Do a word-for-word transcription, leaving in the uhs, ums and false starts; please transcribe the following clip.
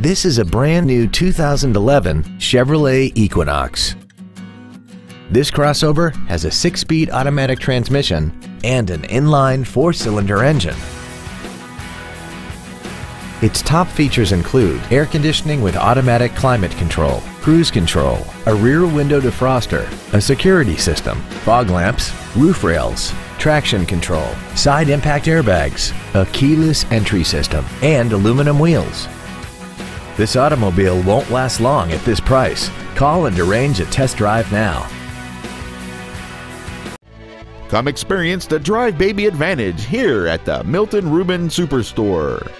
This is a brand new two thousand eleven Chevrolet Equinox. This crossover has a six-speed automatic transmission and an inline four-cylinder engine. Its top features include air conditioning with automatic climate control, cruise control, a rear window defroster, a security system, fog lamps, roof rails, traction control, side impact airbags, a keyless entry system, and aluminum wheels. This automobile won't last long at this price. Call and arrange a test drive now. Come experience the Drive Baby Advantage here at the Milton Ruben Superstore.